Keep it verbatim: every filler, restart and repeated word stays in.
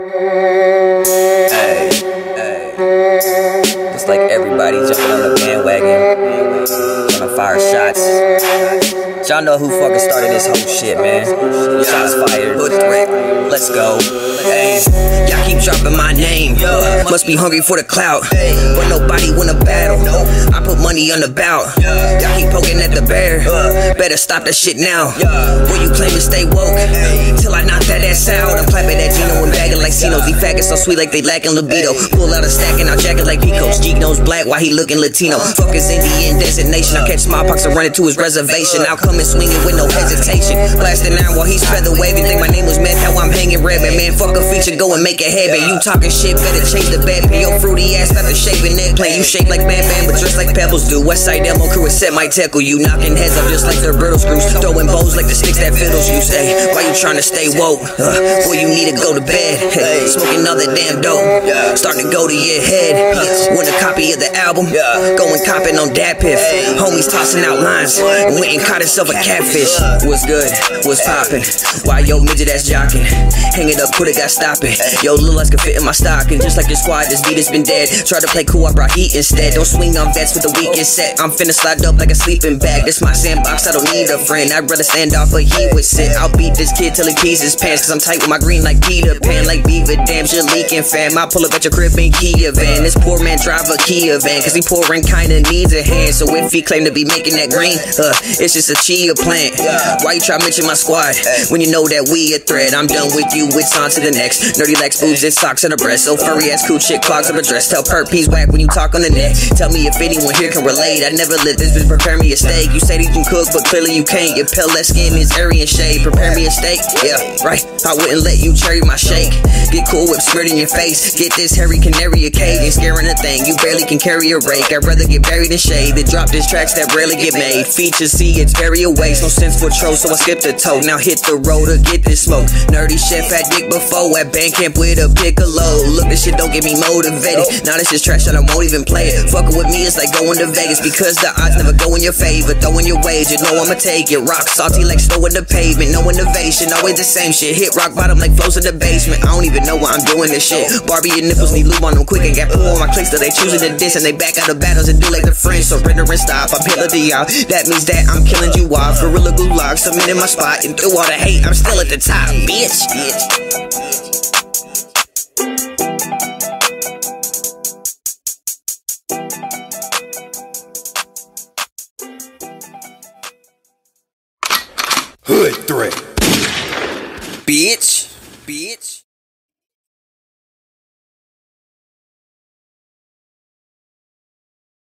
Hey, hey. It's like everybody jumping on the bandwagon, gonna fire shots. Y'all know who fucking started this whole shit, man. Shots fired, hood threat, let's go. Hey, y'all keep dropping my name, must be hungry for the clout, but nobody wanna battle. I put money on the bout. Y'all keep poking at the bear, better stop that shit now. Will you claim to stay woke till I knock that ass out? I'm clapping at Gino and bagging like Cinos. These faggots so sweet like they lacking libido. Pull out a stack and I'll jack it like Pico's. Geek knows black, why he looking Latino? Fuck his Indian designation. I catch smallpox and run it to his reservation. I'll come and swing it with no hesitation. Blasting iron while he's feather waving. Think my name was mad, now I'm hanging rabbit. Man, fuck a feature, go and make it happen. You talking shit, better change the bad. Yo, fruity ass, not the shaving neck play. You shape like Mad Man, but just like Pebbles do. Westside Elmo crew is set, my tackle you. Knocking heads up just like their brittle screws. Throwing bows like the sticks that fiddles you. Say, why you trying to stay woke? Uh, boy, you need to go to bed. Hey, smoking all that damn dope, starting to go to your head. Uh, want a copy of the album? Going copping on Datpiff. Homies tossing out lines. Went and caught himself a catfish. What's good? What's poppin'? Why yo midget ass jockin'? Hang it up, put it, got stoppin'. Yo, little ass can fit in my stocking. Just like your squad, this beat has been dead. Try to play cool, I brought heat instead. Don't swing on vets with the weekend set. I'm finna slide up like a sleeping bag. This my sandbox, I don't need a friend. I'd rather stand off, but he would sit. I'll beat this kid till he pees his pants. Cause I'm tight with my green like Peter Pan. Like Beaver Dams, you're leaking, fam. I pull up at your crib in Kia van. This poor man drive a Kia van. Cause he poor and kinda needs a hand. So if he claim to be making that green, uh, it's just a chia plant. Why you try mention my squad when you know that we a threat? I'm done with you, it's on to the next. Nerdy lacks boobs and socks and a breast. So furry ass cool shit clogs up a dress. Tell perp he's whack when you talk on the net. Tell me if anyone here can relate. I never let this bitch prepare me a steak. You say that you can cook, but clearly you can't. Your pale ass skin is airy and shade. Prepare me a steak, yeah, right. I wouldn't let you cherry my shake. Get cool whip smeared in your face. Get this hairy canary a cake. Ain't scaring a thing, you barely can carry a rake. I'd rather get buried in shade than drop diss tracks that rarely get made. Features see it's very away, no sense for trolls, so I skipped a toe. Now hit the road to get this smoke. Nerdy chef had dick before at band camp with a piccolo. Look, this shit don't get me motivated. Now this is trash and I won't even play it. Fucking with me is like going to Vegas because the odds never go in your favor. Throwing your wage, you know I'ma take it. Rock salty like snow in the pavement. No innovation, always the same shit. Hit rock bottom like flows in the basement. I don't even know why I'm doing this shit. Barbie and nipples need lube on them quick and got poo on my clicks till they choosing to diss and they back out of battles and do like their friends. Surrender and stop. I'm pillar to y'all. That means that I'm killing you off. Gorilla gulag, submitting my spot, and through all the hate, I'm still at the top, bitch.